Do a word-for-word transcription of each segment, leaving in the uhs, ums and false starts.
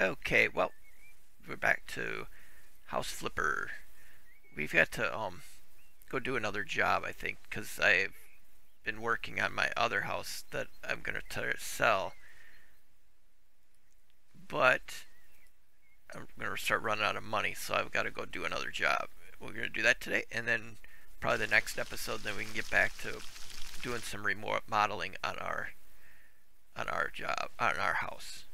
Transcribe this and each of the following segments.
Okay, well, we're back to House Flipper. We've got to um go do another job, I think, because I've been working on my other house that I'm going to sell. But I'm going to start running out of money, so I've got to go do another job. We're going to do that today, and then probably the next episode, then we can get back to doing some remodeling on our on our job on our house.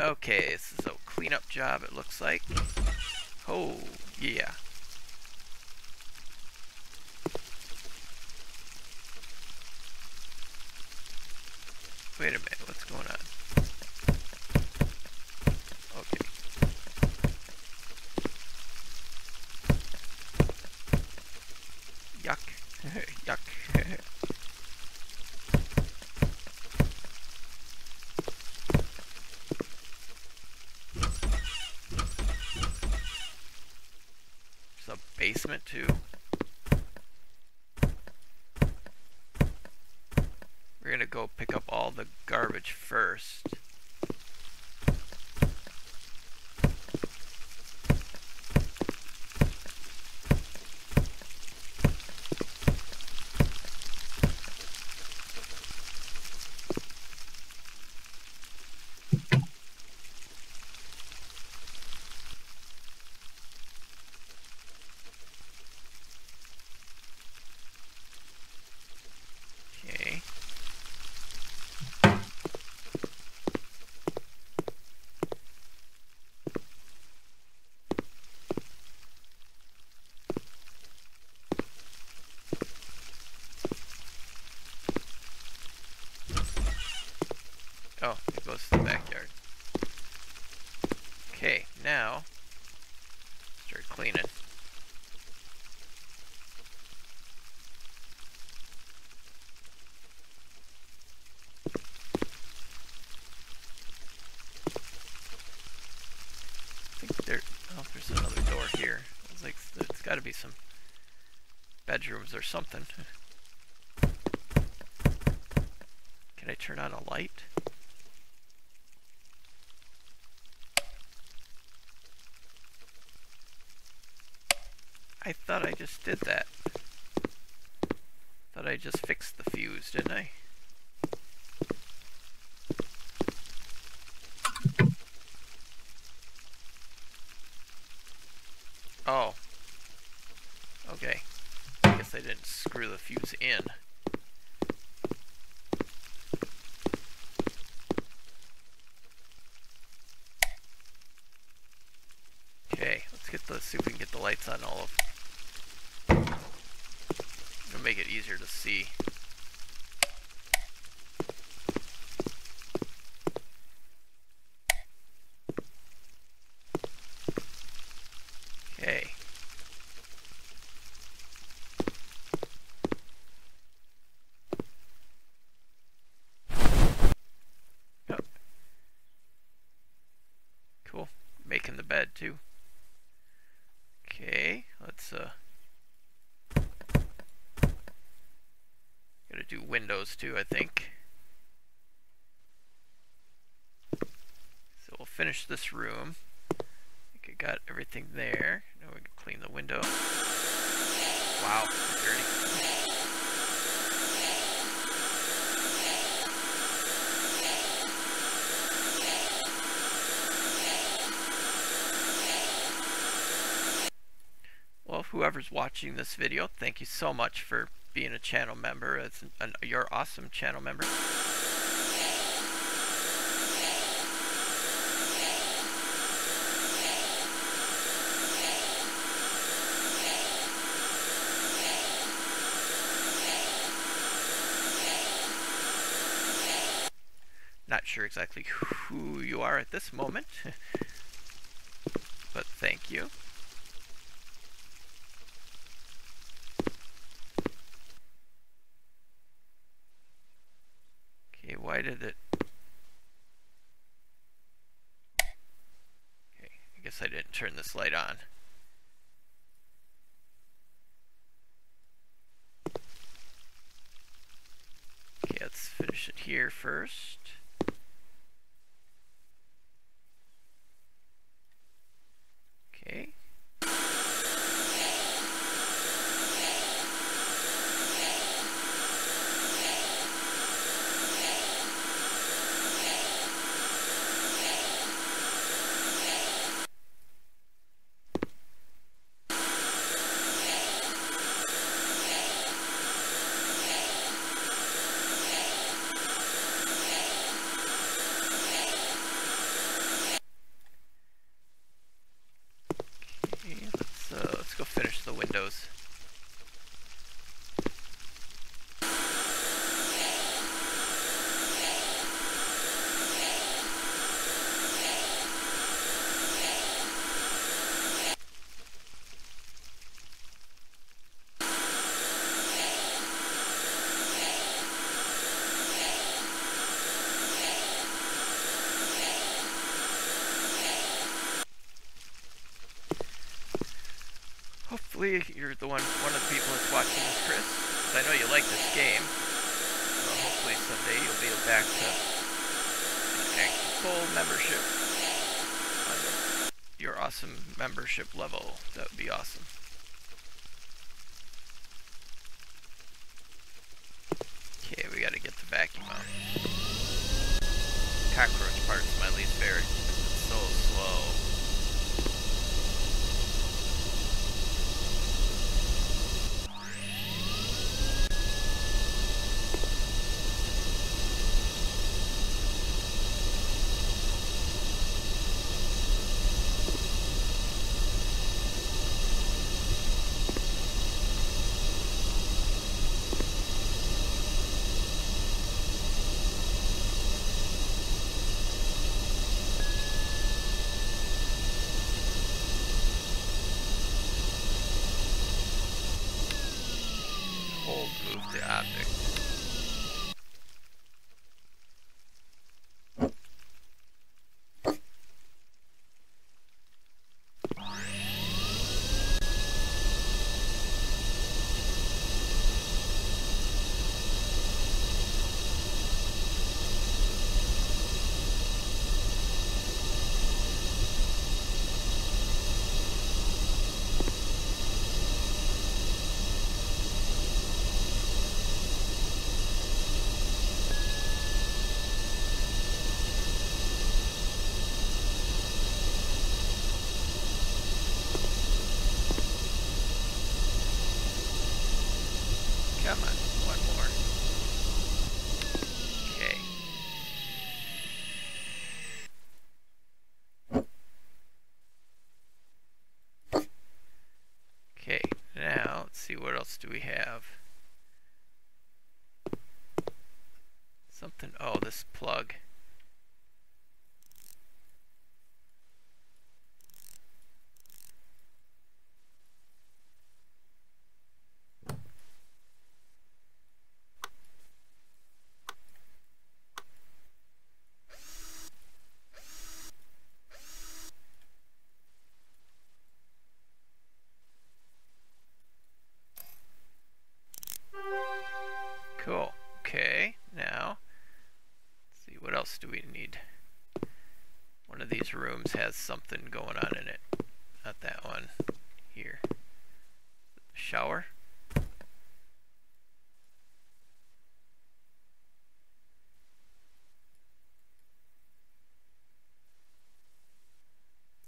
Okay, this is a cleanup job, it looks like. Oh yeah. Wait a minute, what's going on? Okay. Yuck. Yuck. Basement too. We're gonna go pick up all the garbage first. Oh, it goes to the backyard. Okay, now start cleaning. I think there. Oh, there's another door here. It's like there's got to be some bedrooms or something. Can I turn on a light? I thought I just did that. Thought I just fixed the fuse, didn't I? Oh. Okay. I guess I didn't screw the fuse in. Okay, let's get the, see if we can get the lights on all of them. It'll make it easier to see. Okay. Yep. Cool. Making the bed too. Okay, let's uh gotta do windows too, I think. So we'll finish this room. I think I got everything there. Now we can clean the window. Wow, dirty. Whoever's watching this video, thank you so much for being a channel member. It's an, an, you're an awesome channel member. Not sure exactly who you are at this moment, but thank you. Why did it? Okay, I guess I didn't turn this light on. Okay, let's finish it here first. hopefully you're the one, one of the people that's watching this, Chris, because I know you like this game. So hopefully someday you'll be back to an full membership on the, your awesome membership level. That would be awesome. Okay, we gotta get the vacuum out. Cockroach part's my least favorite because it's so slow. What else do we have? Something, oh, this plug. Rooms has something going on in it. Not that one. Here. Shower.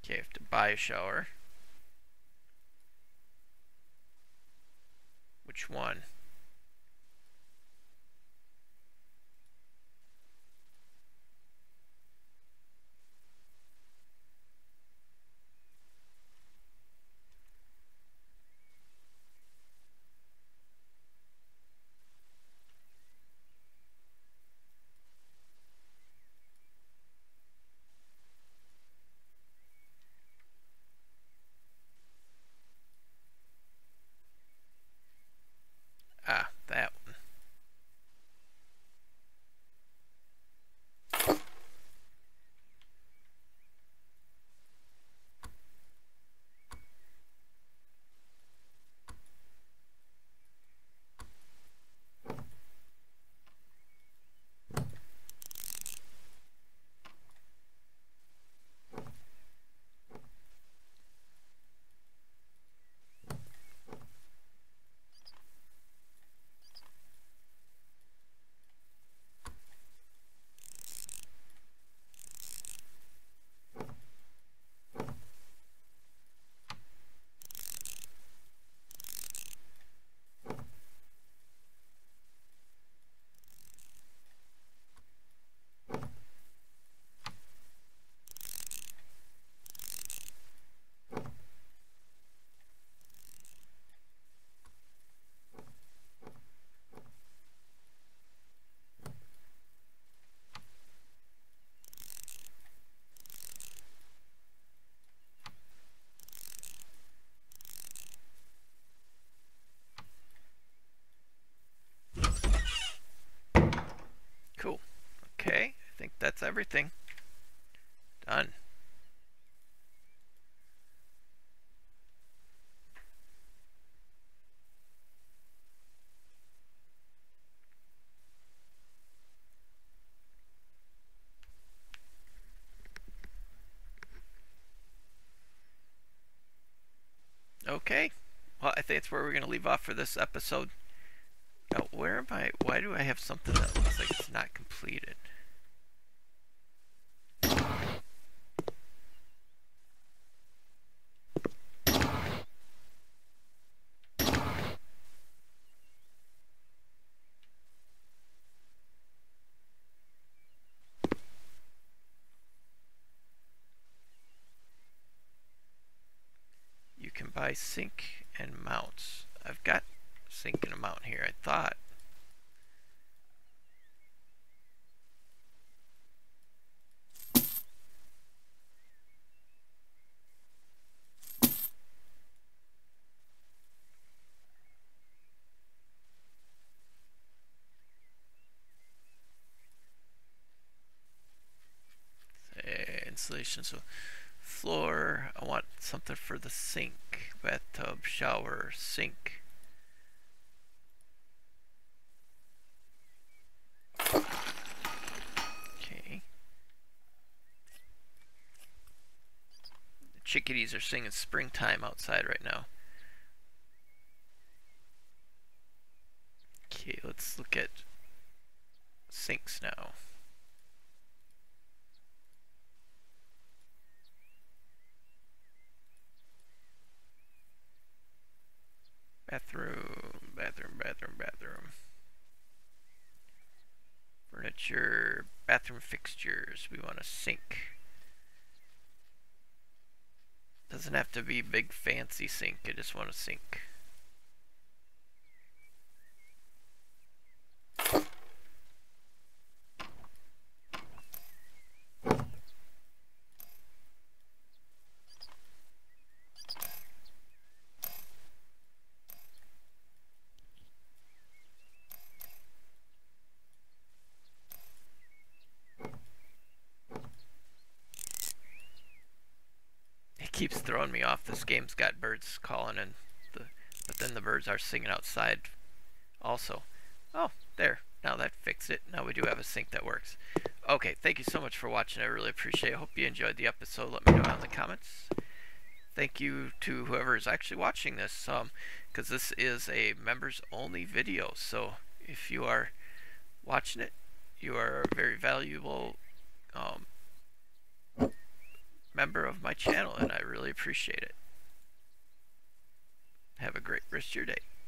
Okay, I have to buy a shower. Which one? That's everything. Done. Okay. Well, I think that's where we're going to leave off for this episode. Now, where am I? Why do I have something that looks like it's not completed? Buy sink and mounts. I've got sink and a mount here, I thought. Say insulation, so floor, I want something for the sink, bathtub, shower, sink. Okay. The chickadees are singing springtime outside right now. Okay, let's look at sinks now. Bathroom, bathroom, bathroom, bathroom. Furniture, bathroom fixtures. We want a sink. Doesn't have to be big fancy sink. I just want a sink. Keeps throwing me off. This game's got birds calling, and the, but then the birds are singing outside also. Oh, there. Now that fixed it. Now we do have a sink that works. Okay, thank you so much for watching. I really appreciate it. Hope you enjoyed the episode. Let me know down in the comments. Thank you to whoever is actually watching this, um, because this is a members-only video. So if you are watching it, you are a very valuable um, member of my channel, and I really appreciate it. Have a great rest of your day.